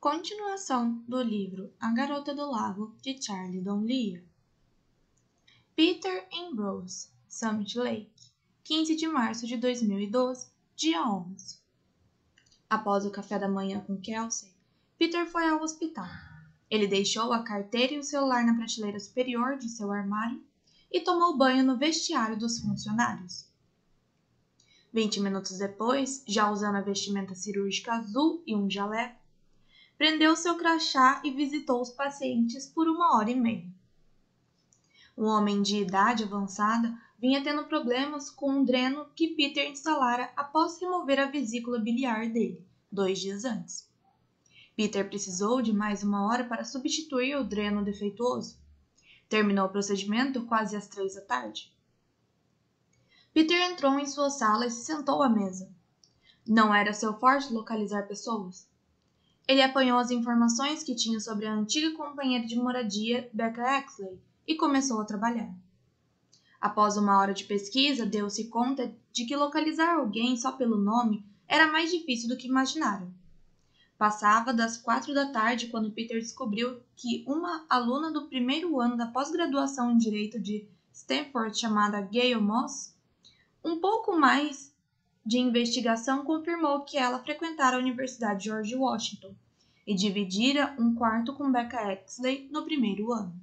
Continuação do livro A Garota do Lago, de Charlie Donlea. Peter Ambrose, Summit Lake, 15 de março de 2012, dia 11. Após o café da manhã com Kelsey, Peter foi ao hospital. Ele deixou a carteira e o celular na prateleira superior de seu armário e tomou banho no vestiário dos funcionários. 20 minutos depois, já usando a vestimenta cirúrgica azul e um jaleco, prendeu seu crachá e visitou os pacientes por 1h30. Um homem de idade avançada vinha tendo problemas com um dreno que Peter instalara após remover a vesícula biliar dele, 2 dias antes. Peter precisou de mais 1 hora para substituir o dreno defeituoso. Terminou o procedimento quase às 15h. Peter entrou em sua sala e se sentou à mesa. Não era seu forte localizar pessoas. Ele apanhou as informações que tinha sobre a antiga companheira de moradia, Becca Exley, e começou a trabalhar. Após 1 hora de pesquisa, deu-se conta de que localizar alguém só pelo nome era mais difícil do que imaginaram. Passava das 16h quando Peter descobriu que uma aluna do primeiro ano da pós-graduação em Direito de Stanford, chamada Gayle Moss, um pouco mais de investigação confirmou que ela frequentara a Universidade George Washington e dividira um quarto com Becca Exley no primeiro ano.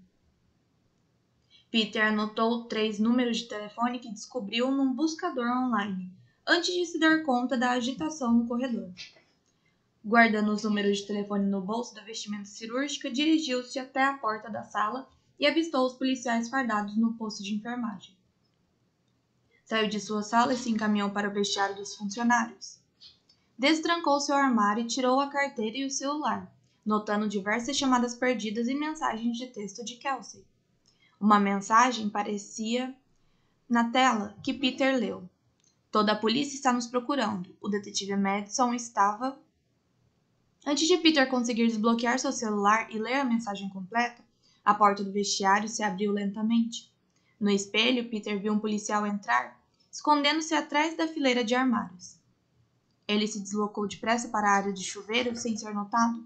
Peter anotou 3 números de telefone que descobriu num buscador online, antes de se dar conta da agitação no corredor. Guardando os números de telefone no bolso da vestimenta cirúrgica, dirigiu-se até a porta da sala e avistou os policiais fardados no posto de enfermagem. Saiu de sua sala e se encaminhou para o vestiário dos funcionários. Destrancou seu armário e tirou a carteira e o celular, notando diversas chamadas perdidas e mensagens de texto de Kelsey. Uma mensagem parecia na tela que Peter leu. Toda a polícia está nos procurando. O detetive Madison estava... Antes de Peter conseguir desbloquear seu celular e ler a mensagem completa, a porta do vestiário se abriu lentamente. No espelho, Peter viu um policial entrar, escondendo-se atrás da fileira de armários. Ele se deslocou depressa para a área de chuveiro sem ser notado.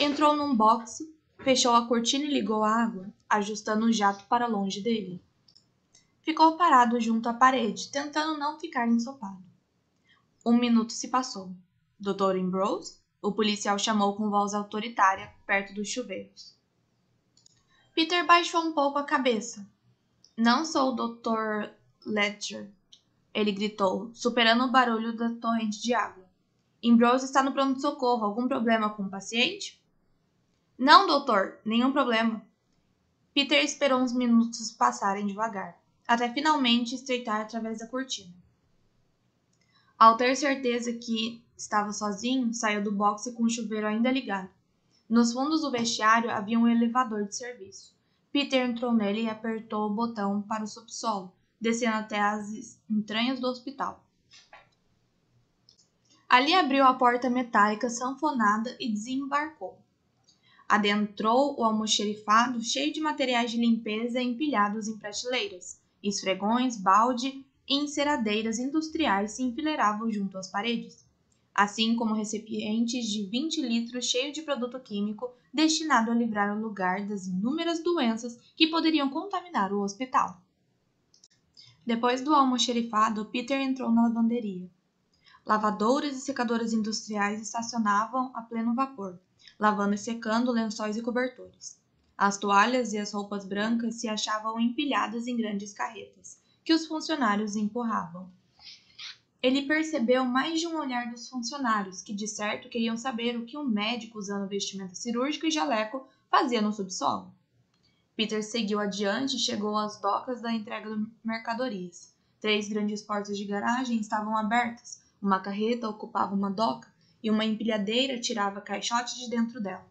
Entrou num boxe, fechou a cortina e ligou a água, ajustando o jato para longe dele. Ficou parado junto à parede, tentando não ficar ensopado. 1 minuto se passou. Dr. Ambrose? O policial chamou com voz autoritária, perto dos chuveiros. Peter baixou um pouco a cabeça. Não sou o Dr. Ledger, ele gritou, superando o barulho da torrente de água. Ambrose está no pronto-socorro. Algum problema com o paciente? Não, doutor, nenhum problema. Peter esperou uns minutos passarem devagar, até finalmente estreitar através da cortina. Ao ter certeza que estava sozinho, saiu do boxe com o chuveiro ainda ligado. Nos fundos do vestiário havia um elevador de serviço. Peter entrou nele e apertou o botão para o subsolo, descendo até as entranhas do hospital. Ali abriu a porta metálica sanfonada e desembarcou. Adentrou o almoxerifado cheio de materiais de limpeza empilhados em prateleiras. Esfregões, balde e enceradeiras industriais se enfileiravam junto às paredes, assim como recipientes de 20 litros cheios de produto químico destinado a livrar o lugar das inúmeras doenças que poderiam contaminar o hospital. Depois do almoxerifado, Peter entrou na lavanderia. Lavadoras e secadoras industriais estacionavam a pleno vapor, lavando e secando lençóis e cobertores. As toalhas e as roupas brancas se achavam empilhadas em grandes carretas, que os funcionários empurravam. Ele percebeu mais de um olhar dos funcionários, que de certo queriam saber o que um médico usando vestimenta cirúrgica e jaleco fazia no subsolo. Peter seguiu adiante e chegou às docas da entrega de mercadorias. 3 grandes portas de garagem estavam abertas, uma carreta ocupava uma doca e uma empilhadeira tirava caixotes de dentro dela.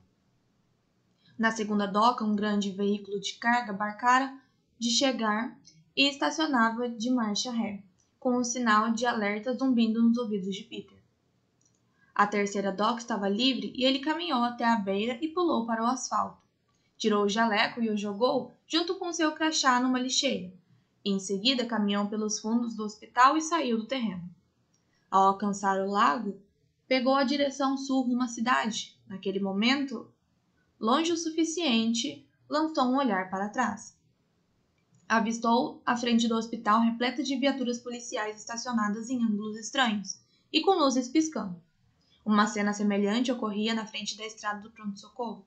Na segunda doca, um grande veículo de carga barcara de chegar e estacionava de marcha ré, com um sinal de alerta zumbindo nos ouvidos de Peter. A terceira doca estava livre e ele caminhou até a beira e pulou para o asfalto. Tirou o jaleco e o jogou junto com seu crachá numa lixeira. Em seguida, caminhou pelos fundos do hospital e saiu do terreno. Ao alcançar o lago, pegou a direção sul rumo à cidade. Naquele momento, longe o suficiente, lançou um olhar para trás. Avistou a frente do hospital repleta de viaturas policiais estacionadas em ângulos estranhos e com luzes piscando. Uma cena semelhante ocorria na frente da estrada do pronto-socorro.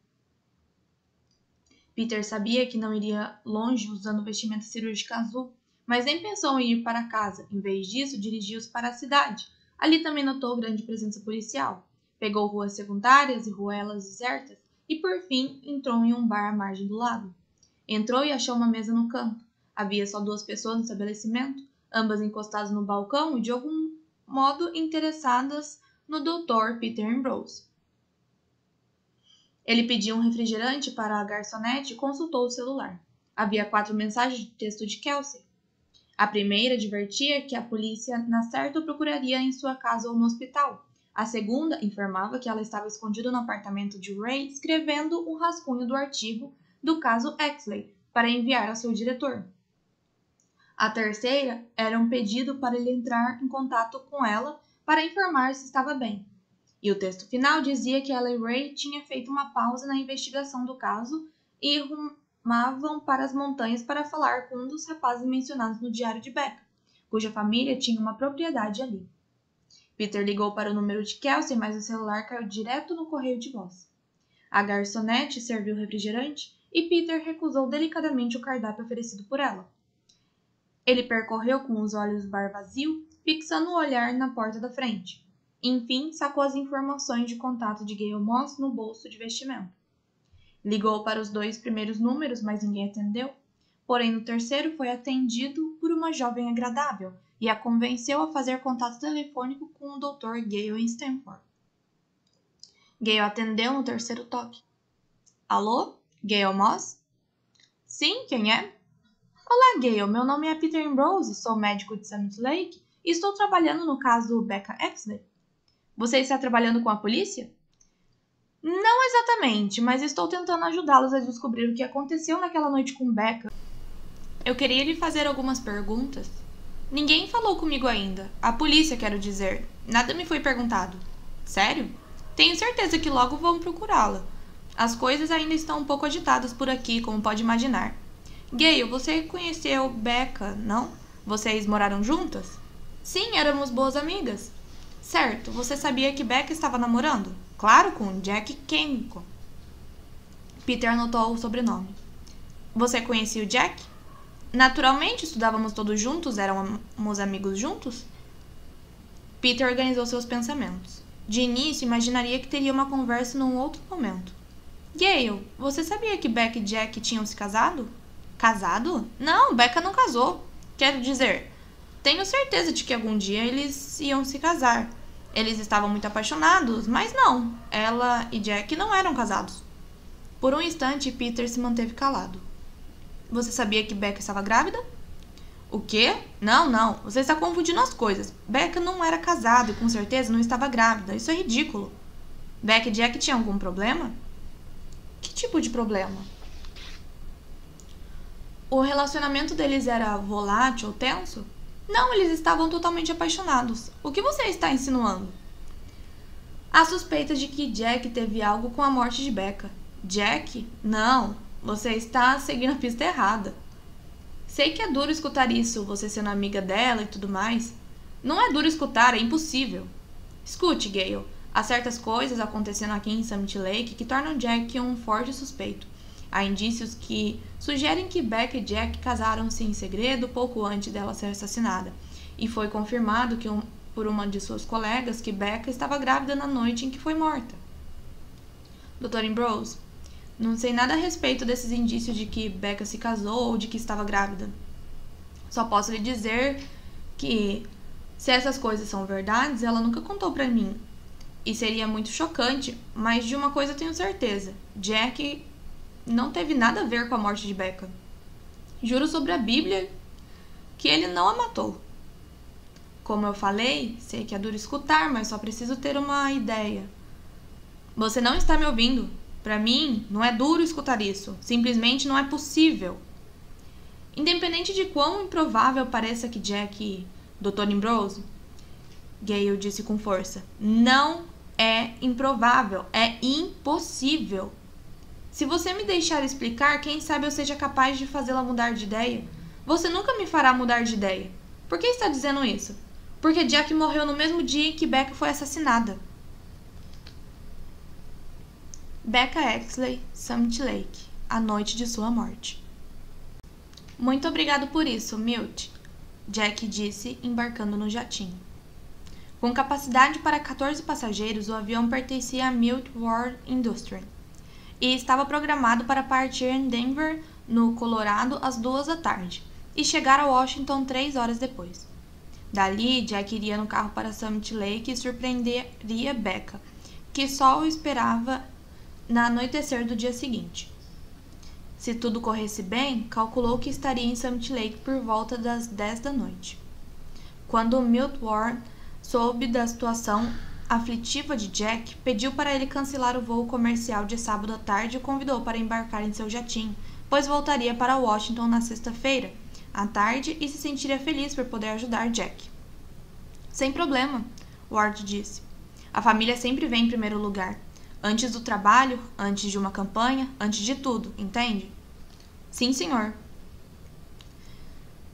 Peter sabia que não iria longe usando vestimenta cirúrgica azul, mas nem pensou em ir para casa. Em vez disso, dirigiu-se para a cidade. Ali também notou grande presença policial. Pegou ruas secundárias e ruelas desertas e, por fim, entrou em um bar à margem do lago. Entrou e achou uma mesa no canto. Havia só duas pessoas no estabelecimento, ambas encostadas no balcão e, de algum modo, interessadas no doutor Peter Ambrose. Ele pediu um refrigerante para a garçonete e consultou o celular. Havia 4 mensagens de texto de Kelsey. A primeira advertia que a polícia, na certa, o procuraria em sua casa ou no hospital. A segunda informava que ela estava escondida no apartamento de Ray, escrevendo um rascunho do artigo do caso Exley para enviar ao seu diretor. A terceira era um pedido para ele entrar em contato com ela para informar se estava bem. E o texto final dizia que ela e Ray tinham feito uma pausa na investigação do caso e rumavam para as montanhas para falar com um dos rapazes mencionados no diário de Becca, cuja família tinha uma propriedade ali. Peter ligou para o número de Kelsey, mas o celular caiu direto no correio de voz. A garçonete serviu refrigerante e Peter recusou delicadamente o cardápio oferecido por ela. Ele percorreu com os olhos o bar vazio, fixando o olhar na porta da frente. Enfim, sacou as informações de contato de Gayle Moss no bolso de vestimenta. Ligou para os 2 primeiros números, mas ninguém atendeu. Porém, no terceiro foi atendido por uma jovem agradável e a convenceu a fazer contato telefônico com o Dr. Gayle em Stanford. Gayle atendeu no terceiro toque. Alô? Gayle Moss? Sim, quem é? Olá, Gayle. Meu nome é Peter Ambrose, sou médico de Summit Lake e estou trabalhando no caso Becca Exley. Você está trabalhando com a polícia? Não exatamente, mas estou tentando ajudá-los a descobrir o que aconteceu naquela noite com Becca. Eu queria lhe fazer algumas perguntas. Ninguém falou comigo ainda. A polícia, quero dizer. Nada me foi perguntado. Sério? Tenho certeza que logo vão procurá-la. As coisas ainda estão um pouco agitadas por aqui, como pode imaginar. Gayle, você conheceu Becca, não? Vocês moraram juntas? Sim, éramos boas amigas. Certo, você sabia que Becca estava namorando? Claro, com Jack Kenko. Peter anotou o sobrenome. Você conhecia o Jack? Naturalmente, estudávamos todos juntos, éramos amigos juntos. Peter organizou seus pensamentos. De início, imaginaria que teria uma conversa num outro momento. Gayle, você sabia que Becca e Jack tinham se casado? Casado? Não, Becca não casou. Quero dizer... Tenho certeza de que algum dia eles iam se casar. Eles estavam muito apaixonados, mas não. Ela e Jack não eram casados. Por um instante, Peter se manteve calado. Você sabia que Becca estava grávida? O quê? Não. Você está confundindo as coisas. Becca não era casada e com certeza não estava grávida. Isso é ridículo. Becca e Jack tinham algum problema? Que tipo de problema? O relacionamento deles era volátil ou tenso? Não, eles estavam totalmente apaixonados. O que você está insinuando? Há suspeitas de que Jack teve algo com a morte de Becca. Jack? Não, você está seguindo a pista errada. Sei que é duro escutar isso, você sendo amiga dela e tudo mais. Não é duro escutar, é impossível. Escute, Gayle. Há certas coisas acontecendo aqui em Summit Lake que tornam Jack um forte suspeito. Há indícios que sugerem que Becca e Jack casaram-se em segredo pouco antes dela ser assassinada, e foi confirmado que por uma de suas colegas que Becca estava grávida na noite em que foi morta. Dr. Ambrose, não sei nada a respeito desses indícios de que Becca se casou ou de que estava grávida. Só posso lhe dizer que, se essas coisas são verdades, ela nunca contou para mim. E seria muito chocante, mas de uma coisa eu tenho certeza. Jack... não teve nada a ver com a morte de Becca. Juro sobre a Bíblia que ele não a matou. Como eu falei, sei que é duro escutar, mas só preciso ter uma ideia. Você não está me ouvindo. Para mim, não é duro escutar isso. Simplesmente não é possível. Independente de quão improvável pareça que Jack... Dr. Ambrose, Gayle disse com força. Não é improvável, é impossível. Se você me deixar explicar, quem sabe eu seja capaz de fazê-la mudar de ideia. Você nunca me fará mudar de ideia. Por que está dizendo isso? Porque Jack morreu no mesmo dia em que Becca foi assassinada. Becca Exley, Summit Lake, a noite de sua morte. Muito obrigado por isso, Milt, Jack disse, embarcando no jatinho. Com capacidade para 14 passageiros, o avião pertencia a Milt Ward Industries e estava programado para partir em Denver, no Colorado, às 2 da tarde e chegar a Washington 3 horas depois. Dali, Jack iria no carro para Summit Lake e surpreenderia Becca, que só o esperava na anoitecer do dia seguinte. Se tudo corresse bem, calculou que estaria em Summit Lake por volta das 10 da noite. Quando Milt Ward soube da situação aflitiva de Jack, pediu para ele cancelar o voo comercial de sábado à tarde e o convidou para embarcar em seu jatinho, pois voltaria para Washington na sexta-feira à tarde e se sentiria feliz por poder ajudar Jack. Sem problema, Ward disse. A família sempre vem em primeiro lugar. Antes do trabalho, antes de uma campanha, antes de tudo, entende? Sim, senhor.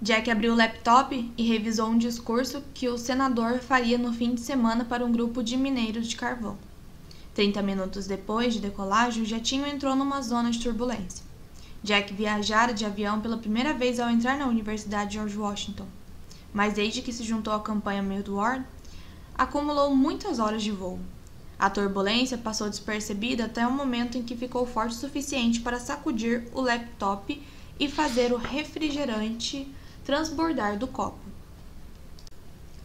Jack abriu o laptop e revisou um discurso que o senador faria no fim de semana para um grupo de mineiros de carvão. 30 minutos depois de decolagem, o jatinho entrou numa zona de turbulência. Jack viajara de avião pela primeira vez ao entrar na Universidade George Washington, mas desde que se juntou à campanha Milt Ward, acumulou muitas horas de voo. A turbulência passou despercebida até o momento em que ficou forte o suficiente para sacudir o laptop e fazer o refrigerante transbordar do copo.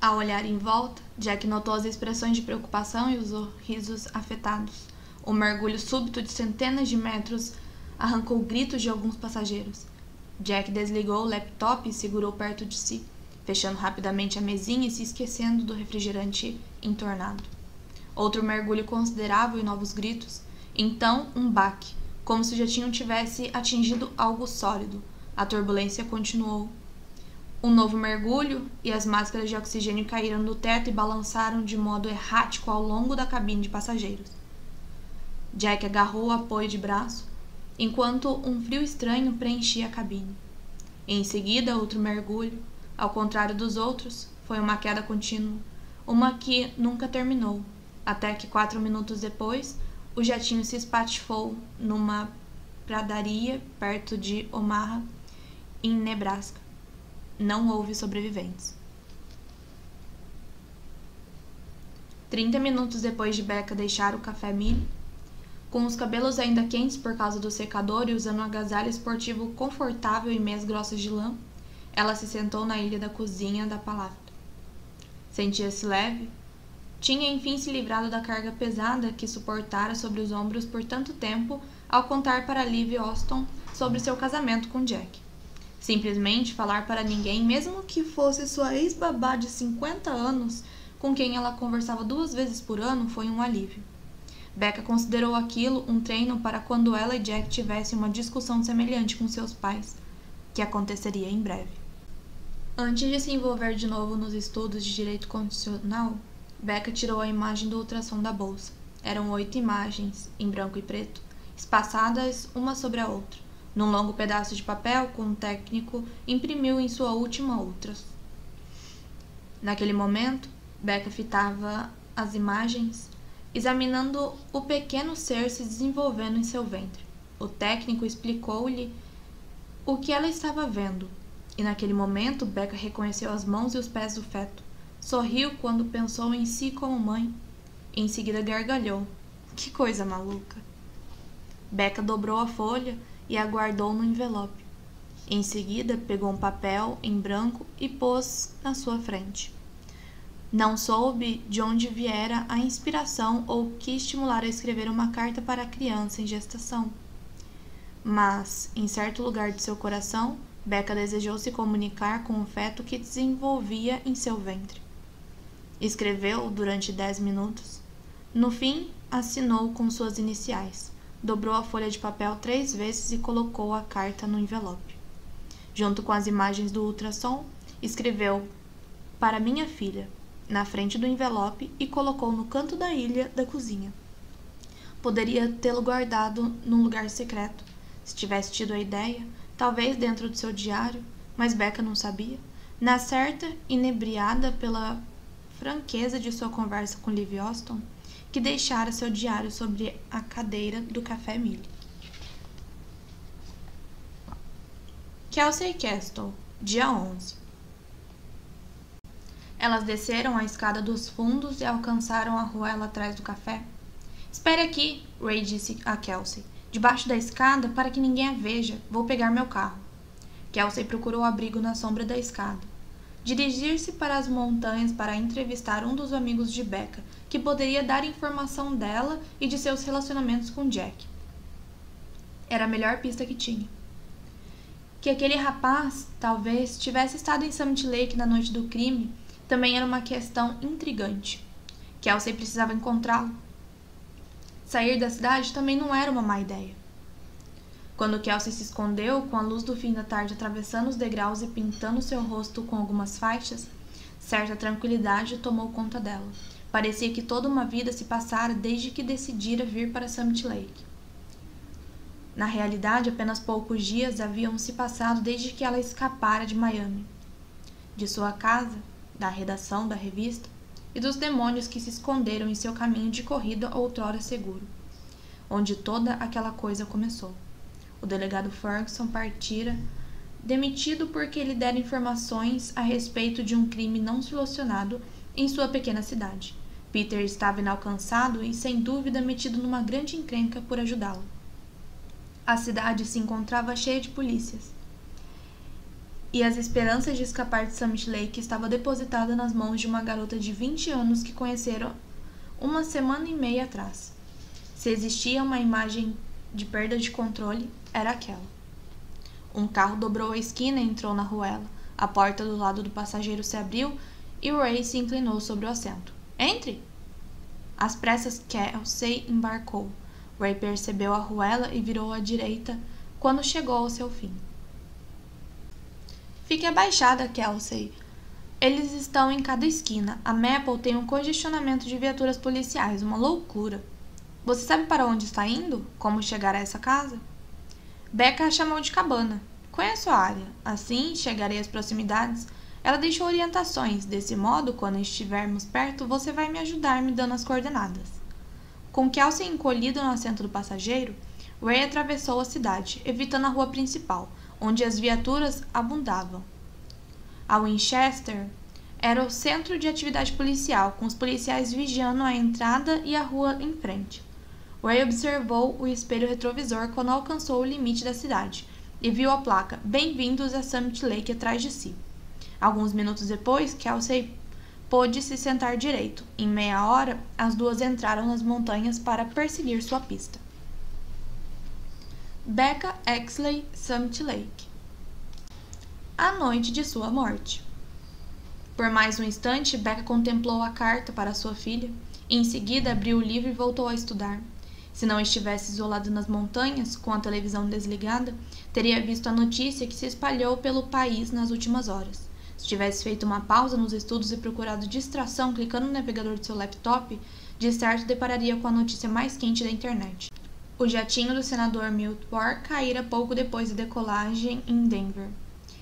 Ao olhar em volta, Jack notou as expressões de preocupação e os sorrisos afetados. O mergulho súbito de centenas de metros arrancou gritos de alguns passageiros. Jack desligou o laptop e segurou perto de si, fechando rapidamente a mesinha e se esquecendo do refrigerante entornado. Outro mergulho considerável e novos gritos. Então, um baque, como se o jatinho tivesse atingido algo sólido. A turbulência continuou. Um novo mergulho e as máscaras de oxigênio caíram do teto e balançaram de modo errático ao longo da cabine de passageiros. Jack agarrou o apoio de braço, enquanto um frio estranho preenchia a cabine. Em seguida, outro mergulho. Ao contrário dos outros, foi uma queda contínua, uma que nunca terminou. Até que 4 minutos depois, o jatinho se espatifou numa pradaria perto de Omaha, em Nebraska. Não houve sobreviventes. 30 minutos depois de Becca deixar o Café Millie, com os cabelos ainda quentes por causa do secador e usando um agasalho esportivo confortável e meias grossas de lã, ela se sentou na ilha da cozinha da palavra. Sentia-se leve. Tinha enfim se livrado da carga pesada que suportara sobre os ombros por tanto tempo ao contar para Livy Austin sobre seu casamento com Jack. Simplesmente falar para ninguém, mesmo que fosse sua ex-babá de 50 anos, com quem ela conversava 2 vezes por ano, foi um alívio. Becca considerou aquilo um treino para quando ela e Jack tivessem uma discussão semelhante com seus pais, que aconteceria em breve. Antes de se envolver de novo nos estudos de direito constitucional, Becca tirou a imagem do ultrassom da bolsa. Eram 8 imagens, em branco e preto, espaçadas uma sobre a outra. Num longo pedaço de papel, com um técnico, imprimiu em sua última ultrassom. Naquele momento, Becca fitava as imagens, examinando o pequeno ser se desenvolvendo em seu ventre. O técnico explicou-lhe o que ela estava vendo, e naquele momento, Becca reconheceu as mãos e os pés do feto. Sorriu quando pensou em si como mãe. Em seguida gargalhou. Que coisa maluca! Becca dobrou a folha e a guardou no envelope. Em seguida, pegou um papel em branco e pôs na sua frente. Não soube de onde viera a inspiração ou que estimulara a escrever uma carta para a criança em gestação. Mas, em certo lugar de seu coração, Becca desejou se comunicar com o feto que desenvolvia em seu ventre. Escreveu durante 10 minutos. No fim, assinou com suas iniciais. Dobrou a folha de papel 3 vezes e colocou a carta no envelope. Junto com as imagens do ultrassom, escreveu: Para minha filha, na frente do envelope e colocou no canto da ilha da cozinha. Poderia tê-lo guardado num lugar secreto, se tivesse tido a ideia, talvez dentro do seu diário, mas Becca não sabia. Na certa, inebriada pela franqueza de sua conversa com Livy Austin, que deixara seu diário sobre a cadeira do Café Millie. Kelsey Castle, dia 11. Elas desceram a escada dos fundos e alcançaram a ruela atrás do café. Espere aqui, Ray disse a Kelsey. Debaixo da escada, para que ninguém a veja, vou pegar meu carro. Kelsey procurou abrigo na sombra da escada. Dirigir-se para as montanhas para entrevistar um dos amigos de Becca, que poderia dar informação dela e de seus relacionamentos com Jack. Era a melhor pista que tinha. Que aquele rapaz, talvez, tivesse estado em Summit Lake na noite do crime, também era uma questão intrigante. Kelsey precisava encontrá-lo. Sair da cidade também não era uma má ideia. Quando Kelsey se escondeu, com a luz do fim da tarde atravessando os degraus e pintando seu rosto com algumas faixas, certa tranquilidade tomou conta dela. Parecia que toda uma vida se passara desde que decidira vir para Summit Lake. Na realidade, apenas poucos dias haviam se passado desde que ela escapara de Miami, de sua casa, da redação da revista e dos demônios que se esconderam em seu caminho de corrida outrora seguro, onde toda aquela coisa começou. O delegado Ferguson partira, demitido porque ele dera informações a respeito de um crime não solucionado em sua pequena cidade. Peter estava inalcançado e, sem dúvida, metido numa grande encrenca por ajudá-lo. A cidade se encontrava cheia de polícias, e as esperanças de escapar de Summit Lake estava depositada nas mãos de uma garota de 20 anos que conheceram uma semana e meia atrás. Se existia uma imagem de perda de controle, era aquela. Um carro dobrou a esquina e entrou na ruela. A porta do lado do passageiro se abriu e Ray se inclinou sobre o assento. Entre! Às pressas, Kelsey embarcou. Ray percebeu a ruela e virou à direita quando chegou ao seu fim. Fique abaixada, Kelsey. Eles estão em cada esquina. A Maple tem um congestionamento de viaturas policiais, uma loucura. Você sabe para onde está indo? Como chegar a essa casa? Becca a chamou de cabana. Conheço a área. Assim, chegarei às proximidades. Ela deixou orientações. Desse modo, quando estivermos perto, você vai me ajudar me dando as coordenadas. Com Kelsey encolhido no assento do passageiro, Ray atravessou a cidade, evitando a rua principal, onde as viaturas abundavam. A Winchester era o centro de atividade policial, com os policiais vigiando a entrada e a rua em frente. Ray observou o espelho retrovisor quando alcançou o limite da cidade e viu a placa Bem-vindos a Summit Lake atrás de si. Alguns minutos depois, Kelsey pôde se sentar direito. Em meia hora, as duas entraram nas montanhas para perseguir sua pista. Becca Exley, Summit Lake. A noite de sua morte. Por mais um instante, Becca contemplou a carta para sua filha. Em seguida, abriu o livro e voltou a estudar. Se não estivesse isolada nas montanhas, com a televisão desligada, teria visto a notícia que se espalhou pelo país nas últimas horas. Se tivesse feito uma pausa nos estudos e procurado distração clicando no navegador de seu laptop, de certo depararia com a notícia mais quente da internet. O jatinho do senador Milt Ward caíra pouco depois da decolagem em Denver.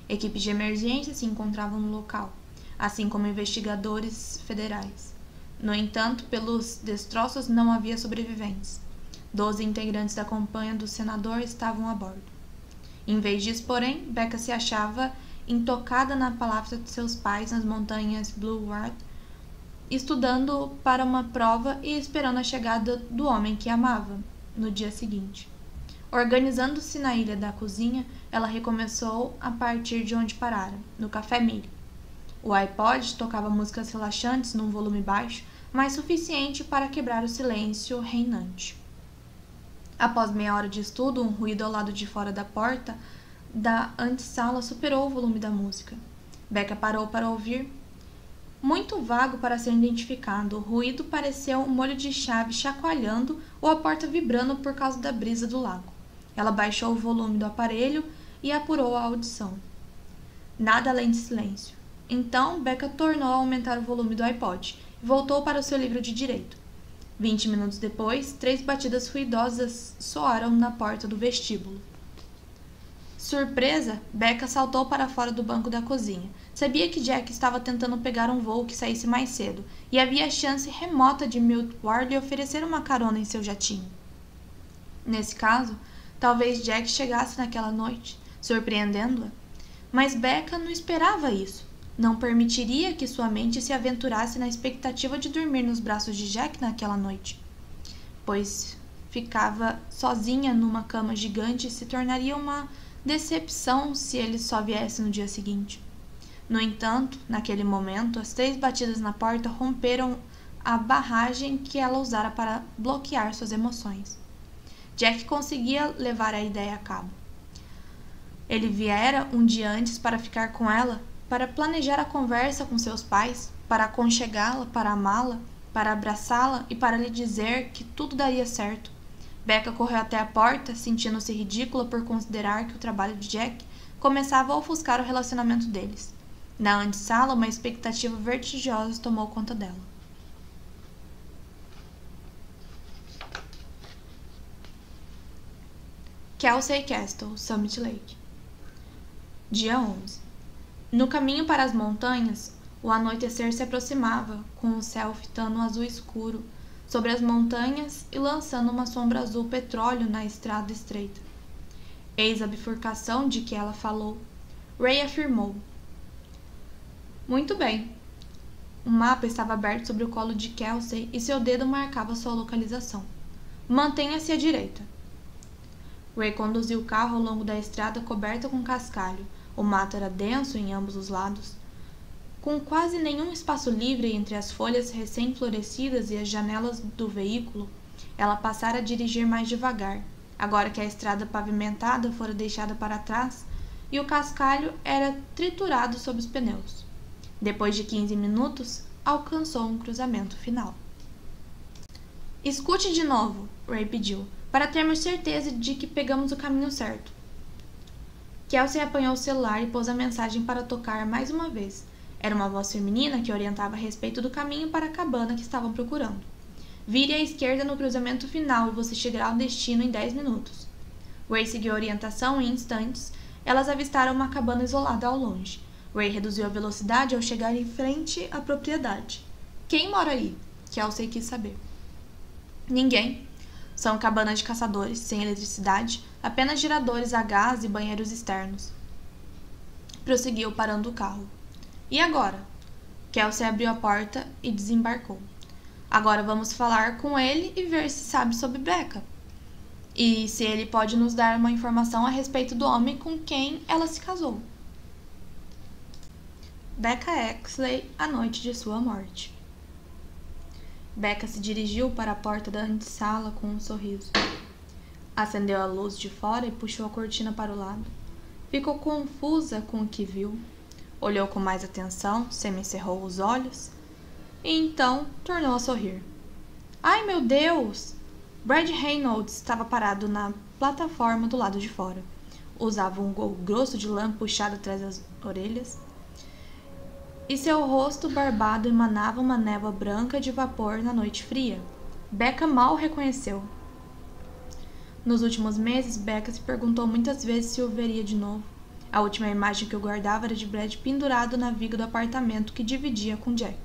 Equipes de emergência se encontravam no local, assim como investigadores federais. No entanto, pelos destroços não havia sobreviventes. 12 integrantes da companhia do senador estavam a bordo. Em vez disso, porém, Becca se achava intocada na palavra de seus pais nas montanhas Blue World, estudando para uma prova e esperando a chegada do homem que amava. No dia seguinte, organizando-se na ilha da cozinha, ela recomeçou a partir de onde parara, no Café Millie. O iPod tocava músicas relaxantes num volume baixo, mas suficiente para quebrar o silêncio reinante. Após meia hora de estudo, um ruído ao lado de fora da porta da antessala superou o volume da música. Becca parou para ouvir. Muito vago para ser identificado, o ruído pareceu um molho de chave chacoalhando ou a porta vibrando por causa da brisa do lago. Ela baixou o volume do aparelho e apurou a audição. Nada além de silêncio. Então, Becca tornou a aumentar o volume do iPod e voltou para o seu livro de direito. 20 minutos depois, 3 batidas ruidosas soaram na porta do vestíbulo. Surpresa, Becca saltou para fora do banco da cozinha. Sabia que Jack estava tentando pegar um voo que saísse mais cedo, e havia a chance remota de Milt Ward lhe oferecer uma carona em seu jatinho. Nesse caso, talvez Jack chegasse naquela noite, surpreendendo-a. Mas Becca não esperava isso. Não permitiria que sua mente se aventurasse na expectativa de dormir nos braços de Jack naquela noite, pois ficava sozinha numa cama gigante e se tornaria uma decepção se ele só viesse no dia seguinte. No entanto, naquele momento, as 3 batidas na porta romperam a barragem que ela usara para bloquear suas emoções. Jack conseguia levar a ideia a cabo. Ele viera um dia antes para ficar com ela, para planejar a conversa com seus pais, para aconchegá-la, para amá-la, para abraçá-la e para lhe dizer que tudo daria certo. Becca correu até a porta, sentindo-se ridícula por considerar que o trabalho de Jack começava a ofuscar o relacionamento deles. Na antessala, uma expectativa vertiginosa tomou conta dela. Kelsey Castle, Summit Lake. Dia 11. No caminho para as montanhas, o anoitecer se aproximava, com o céu fitando um azul escuro sobre as montanhas e lançando uma sombra azul petróleo na estrada estreita. Eis a bifurcação de que ela falou. Ray afirmou. Muito bem. O mapa estava aberto sobre o colo de Kelsey e seu dedo marcava sua localização. Mantenha-se à direita. Ray conduziu o carro ao longo da estrada coberta com cascalho. O mato era denso em ambos os lados, com quase nenhum espaço livre entre as folhas recém-florescidas e as janelas do veículo. Ela passara a dirigir mais devagar, agora que a estrada pavimentada fora deixada para trás e o cascalho era triturado sob os pneus. Depois de 15 minutos, alcançou um cruzamento final. — Escute de novo — Ray pediu, para termos certeza de que pegamos o caminho certo. Kelsey apanhou o celular e pôs a mensagem para tocar mais uma vez. Era uma voz feminina que orientava a respeito do caminho para a cabana que estavam procurando. Vire à esquerda no cruzamento final e você chegará ao destino em 10 minutos. Ray seguiu a orientação e, em instantes, elas avistaram uma cabana isolada ao longe. Ray reduziu a velocidade ao chegar em frente à propriedade. Quem mora aí? Kelsey quis saber. Ninguém. São cabanas de caçadores, sem eletricidade, apenas geradores a gás e banheiros externos. Prosseguiu parando o carro. E agora? Kelsey abriu a porta e desembarcou. Agora vamos falar com ele e ver se sabe sobre Becca. E se ele pode nos dar uma informação a respeito do homem com quem ela se casou. Becca Exley, a noite de sua morte. Becca se dirigiu para a porta da antessala com um sorriso. Acendeu a luz de fora e puxou a cortina para o lado. Ficou confusa com o que viu. Olhou com mais atenção, semicerrou os olhos e então tornou a sorrir. Ai, meu Deus! Brad Reynolds estava parado na plataforma do lado de fora. Usava um gorro grosso de lã puxado atrás das orelhas e seu rosto barbado emanava uma névoa branca de vapor na noite fria. Becca mal o reconheceu. Nos últimos meses, Becca se perguntou muitas vezes se o veria de novo. A última imagem que eu guardava era de Brad pendurado na viga do apartamento que dividia com Jack.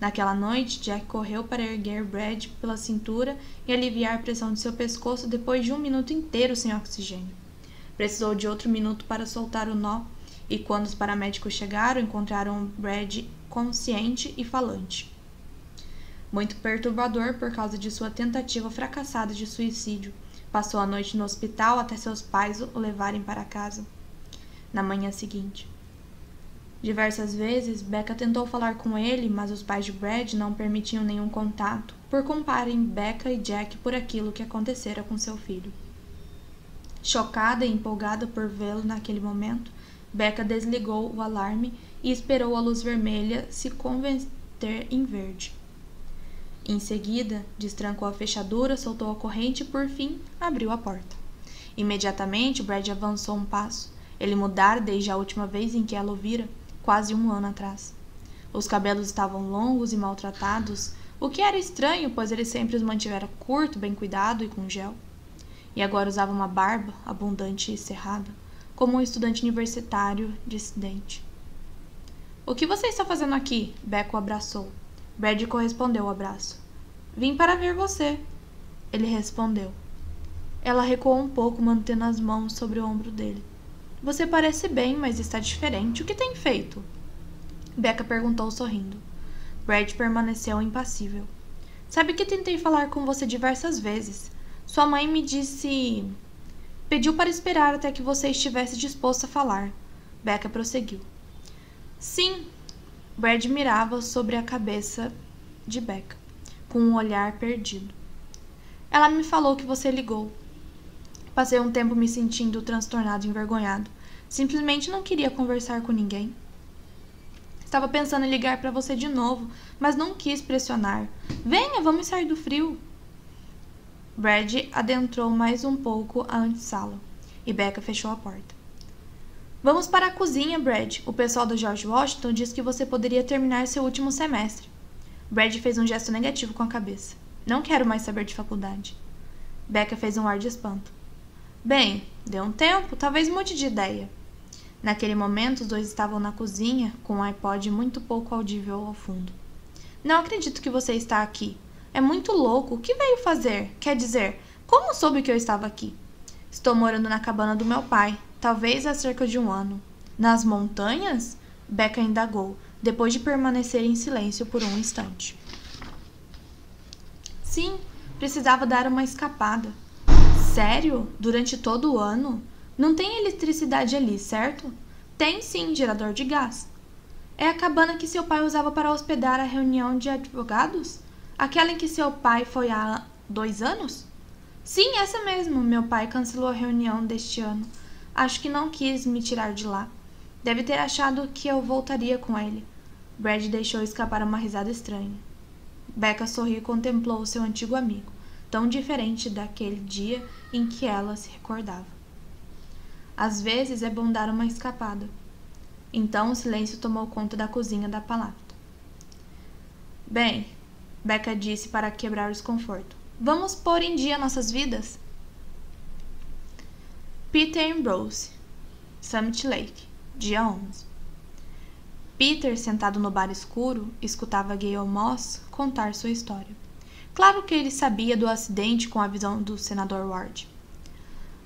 Naquela noite, Jack correu para erguer Brad pela cintura e aliviar a pressão de seu pescoço depois de um minuto inteiro sem oxigênio. Precisou de outro minuto para soltar o nó, e quando os paramédicos chegaram, encontraram Brad consciente e falante. Muito perturbador por causa de sua tentativa fracassada de suicídio. Passou a noite no hospital até seus pais o levarem para casa na manhã seguinte. Diversas vezes, Becca tentou falar com ele, mas os pais de Brad não permitiam nenhum contato, por culparem Becca e Jack por aquilo que acontecera com seu filho. Chocada e empolgada por vê-lo naquele momento, Becca desligou o alarme e esperou a luz vermelha se converter em verde. Em seguida, destrancou a fechadura, soltou a corrente e, por fim, abriu a porta. Imediatamente, Brad avançou um passo. Ele mudara desde a última vez em que ela o vira. quase um ano atrás. Os cabelos estavam longos e maltratados, o que era estranho, pois ele sempre os mantivera curto, bem cuidado e com gel. E agora usava uma barba abundante e cerrada, como um estudante universitário dissidente. — O que você está fazendo aqui? — Becca o abraçou. Brad correspondeu ao abraço. — Vim para ver você. Ele respondeu. Ela recuou um pouco, mantendo as mãos sobre o ombro dele. — Você parece bem, mas está diferente. O que tem feito? Becca perguntou sorrindo. Brad permaneceu impassível. — Sabe que tentei falar com você diversas vezes. Sua mãe me disse... Pediu para esperar até que você estivesse disposto a falar. Becca prosseguiu. Sim. Brad mirava sobre a cabeça de Becca, com um olhar perdido. Ela me falou que você ligou. Passei um tempo me sentindo transtornado e envergonhado. Simplesmente não queria conversar com ninguém. Estava pensando em ligar para você de novo, mas não quis pressionar. Venha, vamos sair do frio. Brad adentrou mais um pouco a antessala e Becca fechou a porta. Vamos para a cozinha, Brad. O pessoal do George Washington disse que você poderia terminar seu último semestre. Brad fez um gesto negativo com a cabeça. Não quero mais saber de faculdade. Becca fez um ar de espanto. Bem, deu um tempo, talvez mude de ideia. Naquele momento, os dois estavam na cozinha, com um iPod muito pouco audível ao fundo. Não acredito que você está aqui. É muito louco. O que veio fazer? Quer dizer, como soube que eu estava aqui? Estou morando na cabana do meu pai. Talvez há cerca de um ano. Nas montanhas? Becca indagou, depois de permanecer em silêncio por um instante. Sim, precisava dar uma escapada. Sério? Durante todo o ano? Não tem eletricidade ali, certo? Tem sim, gerador de gás. É a cabana que seu pai usava para hospedar a reunião de advogados? Aquela em que seu pai foi há 2 anos? Sim, essa mesmo. Meu pai cancelou a reunião deste ano. Acho que não quis me tirar de lá. Deve ter achado que eu voltaria com ele. Brad deixou escapar uma risada estranha. Becca sorriu e contemplou o seu antigo amigo, tão diferente daquele dia em que ela se recordava. Às vezes é bom dar uma escapada. Então o silêncio tomou conta da cozinha da palata. Bem, Becca disse para quebrar o desconforto. Vamos pôr em dia nossas vidas? Peter e Ambrose, Summit Lake, dia 11. Peter, sentado no bar escuro, escutava Gayle Moss contar sua história. Claro que ele sabia do acidente com a visão do senador Ward.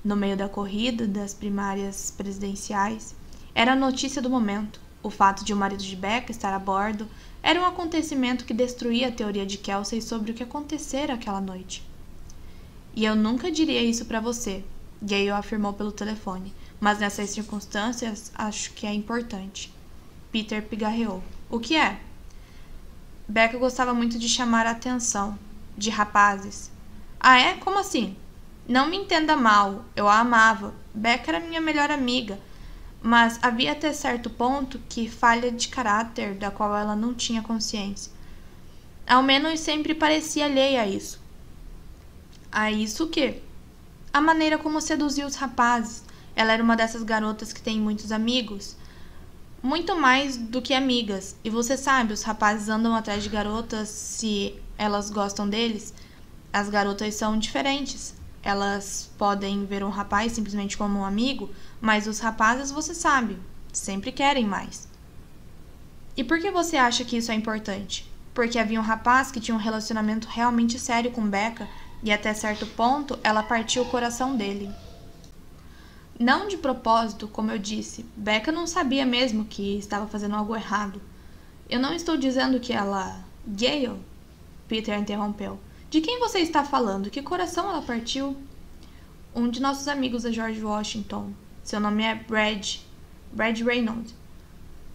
No meio da corrida das primárias presidenciais, era a notícia do momento. O fato de o marido de Becca estar a bordo era um acontecimento que destruía a teoria de Kelsey sobre o que acontecera aquela noite. E eu nunca diria isso para você, Gayle afirmou pelo telefone, mas nessas circunstâncias acho que é importante. Peter pigarreou. O que é? Becca gostava muito de chamar a atenção de rapazes. Ah é? Como assim? Não me entenda mal, eu a amava. Becca era minha melhor amiga, mas havia até certo ponto que falha de caráter da qual ela não tinha consciência. Ao menos sempre parecia alheia a isso. A isso o quê? A maneira como seduzia os rapazes. Ela era uma dessas garotas que tem muitos amigos. Muito mais do que amigas. E você sabe, os rapazes andam atrás de garotas se elas gostam deles. As garotas são diferentes. Elas podem ver um rapaz simplesmente como um amigo, mas os rapazes, você sabe, sempre querem mais. E por que você acha que isso é importante? Porque havia um rapaz que tinha um relacionamento realmente sério com Becca, e até certo ponto, ela partiu o coração dele. Não de propósito, como eu disse. Becca não sabia mesmo que estava fazendo algo errado. Eu não estou dizendo que ela... Gayle? Peter interrompeu. De quem você está falando? Que coração ela partiu? Um de nossos amigos da George Washington. Seu nome é Brad. Brad Reynolds.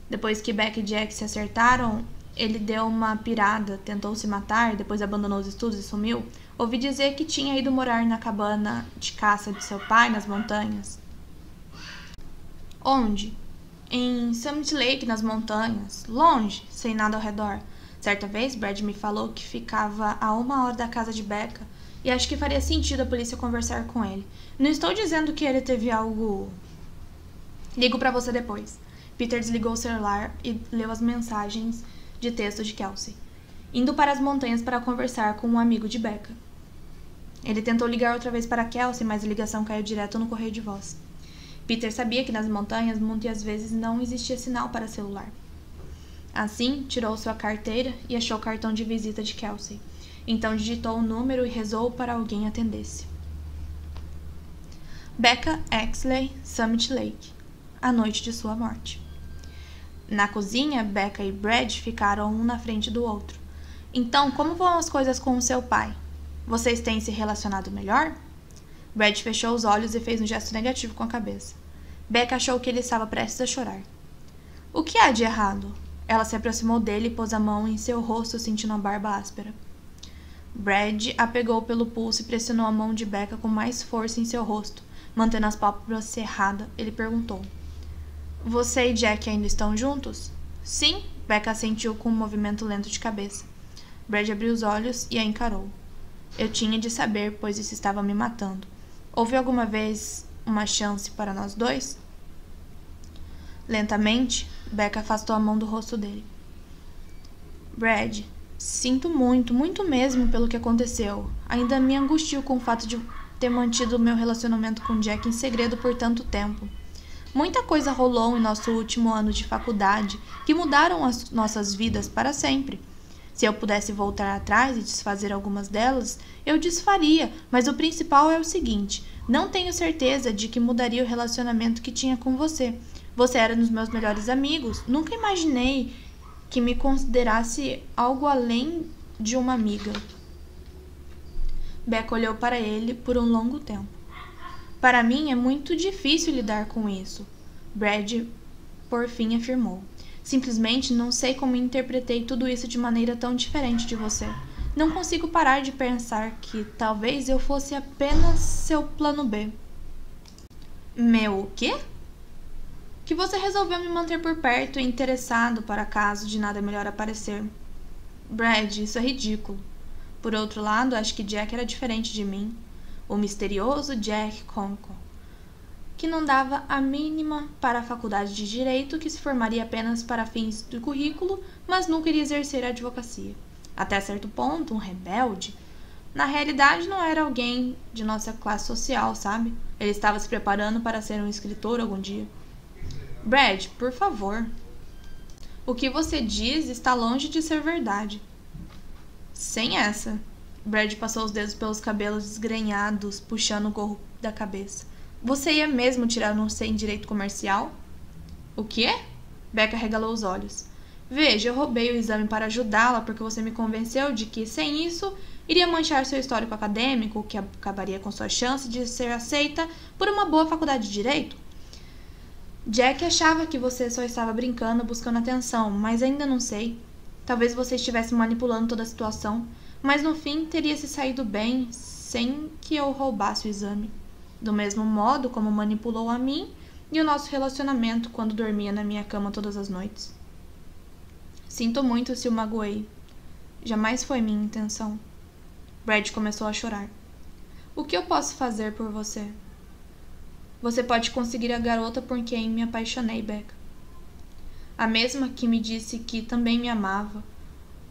Depois que Becca e Jack se acertaram, ele deu uma pirada, tentou se matar, depois abandonou os estudos e sumiu. Ouvi dizer que tinha ido morar na cabana de caça de seu pai, nas montanhas. Onde? Em Summit Lake, nas montanhas. Longe, sem nada ao redor. Certa vez, Brad me falou que ficava a 1 hora da casa de Becca e acho que faria sentido a polícia conversar com ele. Não estou dizendo que ele teve algo... Ligo pra você depois. Peter desligou o celular e leu as mensagens de texto de Kelsey, indo para as montanhas para conversar com um amigo de Becca. Ele tentou ligar outra vez para Kelsey, mas a ligação caiu direto no correio de voz. Peter sabia que nas montanhas muitas vezes não existia sinal para celular. Assim, tirou sua carteira e achou o cartão de visita de Kelsey. Então digitou o número e rezou para alguém atendesse. Becca Exley, Summit Lake, a noite de sua morte. Na cozinha, Becca e Brad ficaram um na frente do outro. Então, como vão as coisas com o seu pai? Vocês têm se relacionado melhor? Brad fechou os olhos e fez um gesto negativo com a cabeça. Becca achou que ele estava prestes a chorar. O que há de errado? Ela se aproximou dele e pôs a mão em seu rosto, sentindo a barba áspera. Brad a pegou pelo pulso e pressionou a mão de Becca com mais força em seu rosto. Mantendo as pálpebras cerradas, ele perguntou. Você e Jack ainda estão juntos? Sim, Becca assentiu com um movimento lento de cabeça. Brad abriu os olhos e a encarou. Eu tinha de saber, pois isso estava me matando. Houve alguma vez uma chance para nós dois? Lentamente, Becca afastou a mão do rosto dele. Brad, sinto muito, muito mesmo pelo que aconteceu. Ainda me angustio com o fato de ter mantido meu relacionamento com Jack em segredo por tanto tempo. Muita coisa rolou em nosso último ano de faculdade que mudaram as nossas vidas para sempre. Se eu pudesse voltar atrás e desfazer algumas delas, eu desfaria, mas o principal é o seguinte, não tenho certeza de que mudaria o relacionamento que tinha com você. Você era um dos meus melhores amigos, nunca imaginei que me considerasse algo além de uma amiga. Becca olhou para ele por um longo tempo. Para mim é muito difícil lidar com isso, Brad por fim afirmou. Simplesmente não sei como interpretei tudo isso de maneira tão diferente de você. Não consigo parar de pensar que talvez eu fosse apenas seu plano B. Meu o quê? Que você resolveu me manter por perto e interessado para caso de nada melhor aparecer. Brad, isso é ridículo. Por outro lado, acho que Jack era diferente de mim. O misterioso Jack Konkol, que não dava a mínima para a faculdade de Direito, que se formaria apenas para fins do currículo, mas nunca iria exercer a advocacia. Até certo ponto, um rebelde. Na realidade, não era alguém de nossa classe social, sabe? Ele estava se preparando para ser um escritor algum dia. Brad, por favor. O que você diz está longe de ser verdade. Sem essa. Brad passou os dedos pelos cabelos desgrenhados, puxando o gorro da cabeça. Você ia mesmo tirar um C em direito comercial? O quê? Becca regalou os olhos. Veja, eu roubei o exame para ajudá-la porque você me convenceu de que, sem isso, iria manchar seu histórico acadêmico, o que acabaria com sua chance de ser aceita por uma boa faculdade de Direito. Jack achava que você só estava brincando, buscando atenção, mas ainda não sei. Talvez você estivesse manipulando toda a situação, mas no fim teria se saído bem sem que eu roubasse o exame. Do mesmo modo como manipulou a mim e o nosso relacionamento quando dormia na minha cama todas as noites. Sinto muito se o magoei. Jamais foi minha intenção. Brad começou a chorar. O que eu posso fazer por você? Você pode conseguir a garota por quem me apaixonei, Becca. A mesma que me disse que também me amava.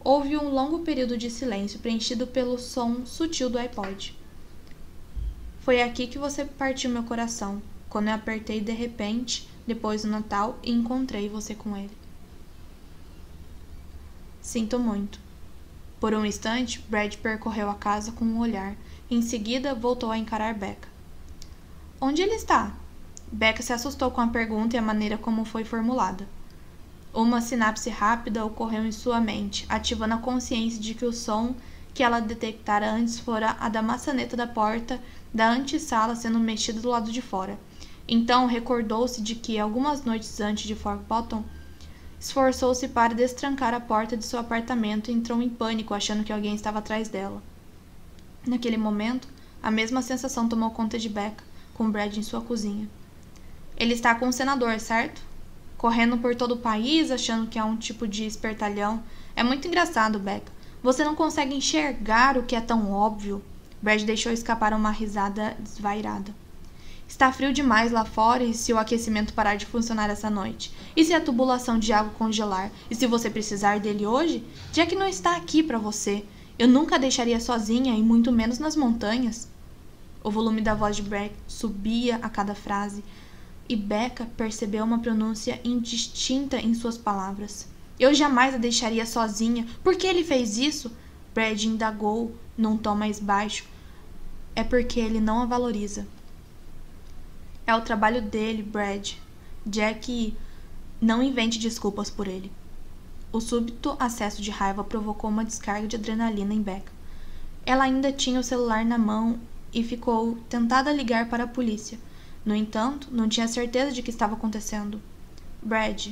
Houve um longo período de silêncio preenchido pelo som sutil do iPod. Foi aqui que você partiu meu coração, quando eu apertei de repente, depois do Natal, e encontrei você com ele. Sinto muito. Por um instante, Brad percorreu a casa com um olhar. Em seguida, voltou a encarar Becca. Onde ele está? Becca se assustou com a pergunta e a maneira como foi formulada. Uma sinapse rápida ocorreu em sua mente, ativando a consciência de que o som que ela detectara antes fora a da maçaneta da porta da antessala sendo mexida do lado de fora. Então recordou-se de que algumas noites antes de Fort Bottom, esforçou-se para destrancar a porta de seu apartamento e entrou em pânico, achando que alguém estava atrás dela. Naquele momento, a mesma sensação tomou conta de Becca, com Brad em sua cozinha. Ele está com o senador, certo? Correndo por todo o país, achando que é um tipo de espertalhão. É muito engraçado, Becca. Você não consegue enxergar o que é tão óbvio. Brad deixou escapar uma risada desvairada. Está frio demais lá fora e se o aquecimento parar de funcionar essa noite? E se a tubulação de água congelar? E se você precisar dele hoje? Jack não está aqui para você. Eu nunca a deixaria sozinha e muito menos nas montanhas. O volume da voz de Brad subia a cada frase e Becca percebeu uma pronúncia indistinta em suas palavras. Eu jamais a deixaria sozinha. Por que ele fez isso? Brad indagou num tom mais baixo. É porque ele não a valoriza. É o trabalho dele, Brad. Jack, não invente desculpas por ele. O súbito acesso de raiva provocou uma descarga de adrenalina em Becca. Ela ainda tinha o celular na mão e ficou tentada ligar para a polícia. No entanto, não tinha certeza de que estava acontecendo. Brad.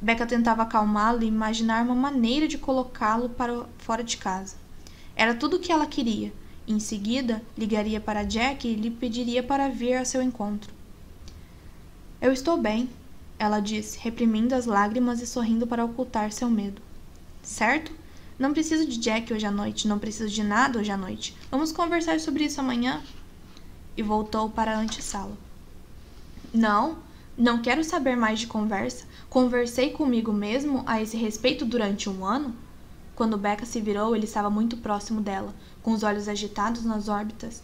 Becca tentava acalmá-lo e imaginar uma maneira de colocá-lo para fora de casa. Era tudo o que ela queria. Em seguida, ligaria para Jack e lhe pediria para vir a seu encontro. Eu estou bem, ela disse, reprimindo as lágrimas e sorrindo para ocultar seu medo. Certo? Não preciso de Jack hoje à noite, não preciso de nada hoje à noite. Vamos conversar sobre isso amanhã? E voltou para a antessala. Não, não quero saber mais de conversa. Conversei comigo mesmo a esse respeito durante 1 ano? Quando Becca se virou, ele estava muito próximo dela, com os olhos agitados nas órbitas.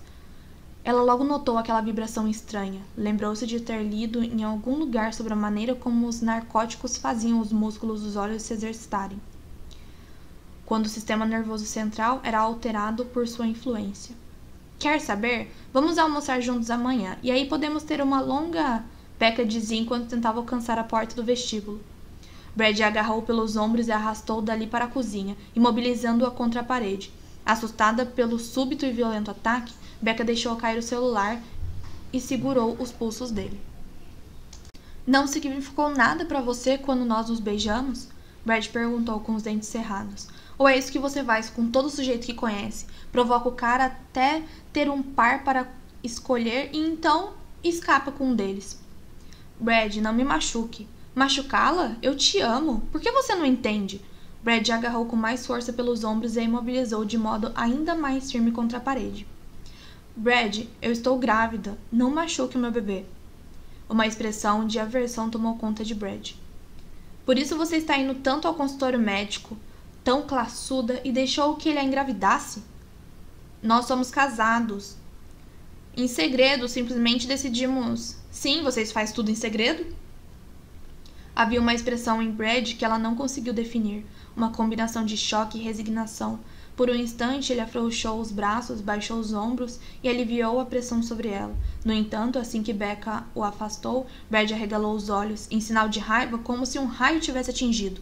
Ela logo notou aquela vibração estranha. Lembrou-se de ter lido em algum lugar sobre a maneira como os narcóticos faziam os músculos dos olhos se exercitarem, quando o sistema nervoso central era alterado por sua influência. Quer saber? Vamos almoçar juntos amanhã, e aí podemos ter uma longa... Becca dizia enquanto tentava alcançar a porta do vestíbulo. Brad a agarrou pelos ombros e arrastou dali para a cozinha, imobilizando-a contra a parede. Assustada pelo súbito e violento ataque, Becca deixou cair o celular e segurou os pulsos dele. Não significou nada para você quando nós nos beijamos? Brad perguntou com os dentes cerrados. Ou é isso que você faz com todo sujeito que conhece? Provoca o cara até ter um par para escolher e então escapa com um deles. Brad, não me machuque. Machucá-la? Eu te amo. Por que você não entende? Brad agarrou com mais força pelos ombros e a imobilizou de modo ainda mais firme contra a parede. Brad, eu estou grávida. Não machuque o meu bebê. Uma expressão de aversão tomou conta de Brad. Por isso você está indo tanto ao consultório médico, tão classuda, e deixou que ele a engravidasse? Nós somos casados. Em segredo, simplesmente decidimos... Sim, vocês fazem tudo em segredo? Havia uma expressão em Brad que ela não conseguiu definir, uma combinação de choque e resignação. Por um instante, ele afrouxou os braços, baixou os ombros e aliviou a pressão sobre ela. No entanto, assim que Becca o afastou, Brad arregalou os olhos, em sinal de raiva, como se um raio tivesse atingido.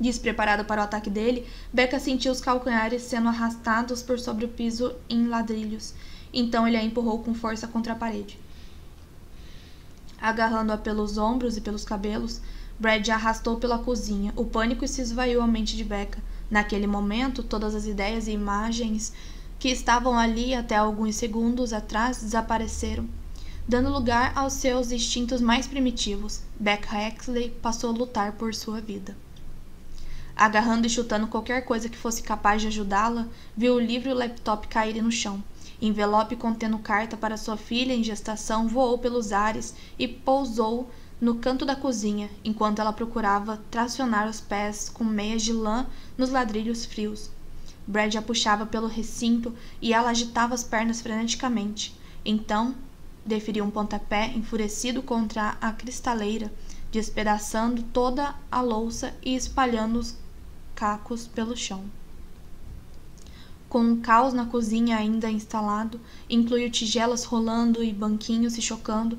Despreparada para o ataque dele, Becca sentiu os calcanhares sendo arrastados por sobre o piso em ladrilhos. Então ele a empurrou com força contra a parede. Agarrando-a pelos ombros e pelos cabelos, Brad a arrastou pela cozinha. O pânico se esvaiu à mente de Becca. Naquele momento, todas as ideias e imagens que estavam ali até alguns segundos atrás desapareceram, dando lugar aos seus instintos mais primitivos. Becca Exley passou a lutar por sua vida. Agarrando e chutando qualquer coisa que fosse capaz de ajudá-la, viu o livro e o laptop caírem no chão. Envelope contendo carta para sua filha em gestação voou pelos ares e pousou no canto da cozinha, enquanto ela procurava tracionar os pés com meias de lã nos ladrilhos frios. Brad a puxava pelo recinto e ela agitava as pernas freneticamente. Então, deferiu um pontapé enfurecido contra a cristaleira, despedaçando toda a louça e espalhando os cacos pelo chão. Com um caos na cozinha ainda instalado, incluiu tigelas rolando e banquinhos se chocando,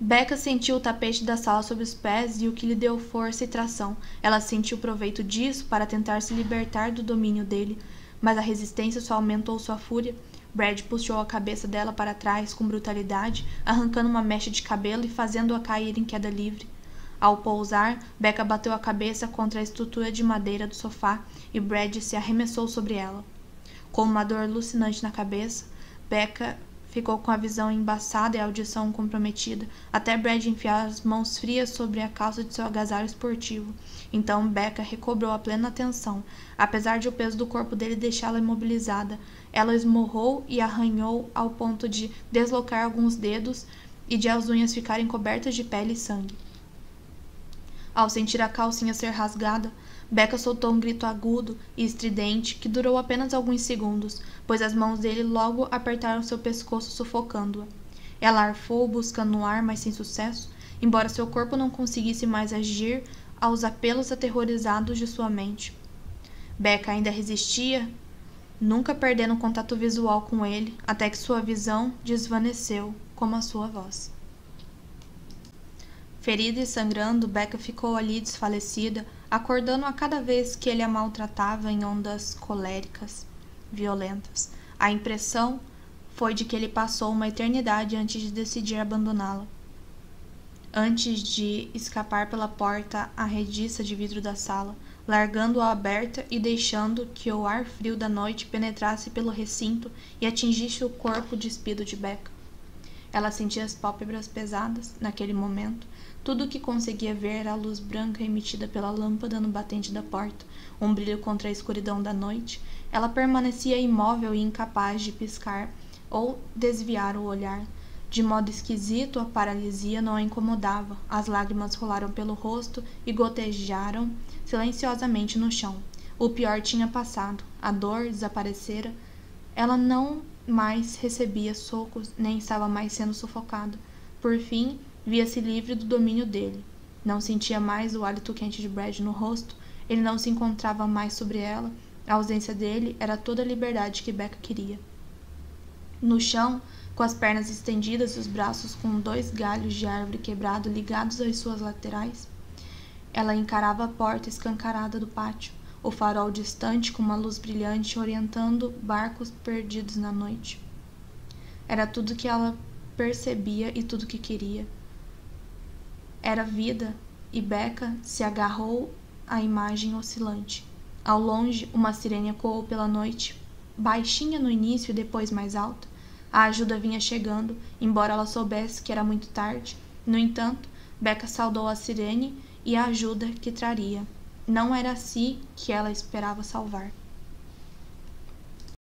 Becca sentiu o tapete da sala sob os pés e o que lhe deu força e tração. Ela sentiu proveito disso para tentar se libertar do domínio dele, mas a resistência só aumentou sua fúria. Brad puxou a cabeça dela para trás com brutalidade, arrancando uma mecha de cabelo e fazendo-a cair em queda livre. Ao pousar, Becca bateu a cabeça contra a estrutura de madeira do sofá e Brad se arremessou sobre ela. Com uma dor alucinante na cabeça, Becca ficou com a visão embaçada e a audição comprometida, até Brad enfiar as mãos frias sobre a calça de seu agasalho esportivo. Então Becca recobrou a plena atenção, apesar de o peso do corpo dele deixá-la imobilizada. Ela esmurrou e arranhou ao ponto de deslocar alguns dedos e de as unhas ficarem cobertas de pele e sangue. Ao sentir a calcinha ser rasgada, Becca soltou um grito agudo e estridente que durou apenas alguns segundos, pois as mãos dele logo apertaram seu pescoço, sufocando-a. Ela arfou, buscando no ar, mas sem sucesso, embora seu corpo não conseguisse mais agir aos apelos aterrorizados de sua mente. Becca ainda resistia, nunca perdendo contato visual com ele, até que sua visão desvaneceu, como a sua voz. Ferida e sangrando, Becca ficou ali desfalecida, acordando a cada vez que ele a maltratava em ondas coléricas, violentas. A impressão foi de que ele passou uma eternidade antes de decidir abandoná-la. Antes de escapar pela porta arrediça de vidro da sala, largando-a aberta e deixando que o ar frio da noite penetrasse pelo recinto e atingisse o corpo despido de Becca. Ela sentia as pálpebras pesadas, naquele momento. Tudo o que conseguia ver era a luz branca emitida pela lâmpada no batente da porta, um brilho contra a escuridão da noite. Ela permanecia imóvel e incapaz de piscar ou desviar o olhar. De modo esquisito, a paralisia não a incomodava. As lágrimas rolaram pelo rosto e gotejaram silenciosamente no chão. O pior tinha passado. A dor desaparecera. Ela não mais recebia socos, nem estava mais sendo sufocada. Por fim, via-se livre do domínio dele. Não sentia mais o hálito quente de Brad no rosto. Ele não se encontrava mais sobre ela. A ausência dele era toda a liberdade que Becca queria. No chão, com as pernas estendidas e os braços com dois galhos de árvore quebrado ligados às suas laterais, ela encarava a porta escancarada do pátio, o farol distante com uma luz brilhante orientando barcos perdidos na noite. Era tudo que ela percebia e tudo que queria. Era vida, e Becca se agarrou à imagem oscilante. Ao longe, uma sirene ecoou pela noite, baixinha no início e depois mais alta. A ajuda vinha chegando, embora ela soubesse que era muito tarde. No entanto, Becca saudou a sirene e a ajuda que traria. Não era a si que ela esperava salvar.